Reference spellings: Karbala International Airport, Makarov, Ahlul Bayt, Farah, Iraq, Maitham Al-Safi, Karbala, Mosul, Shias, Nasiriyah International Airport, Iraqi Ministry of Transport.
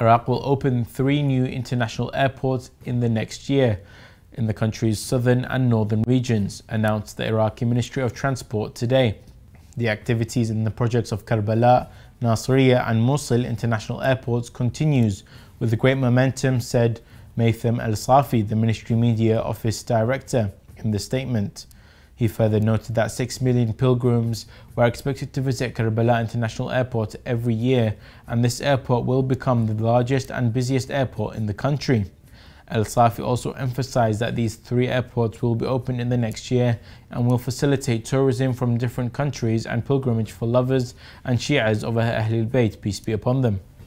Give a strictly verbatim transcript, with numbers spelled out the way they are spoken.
Iraq will open three new international airports in the next year in the country's southern and northern regions, announced the Iraqi Ministry of Transport today. The activities in the projects of Karbala, Nasiriyah and Mosul international airports continues with great momentum, said Maitham Al-Safi, the Ministry Media Office Director, in the statement. He further noted that six million pilgrims were expected to visit Karbala International Airport every year, and this airport will become the largest and busiest airport in the country. Al-Safi also emphasized that these three airports will be opened in the next year and will facilitate tourism from different countries and pilgrimage for lovers and Shias of Ahlul Bayt, peace be upon them.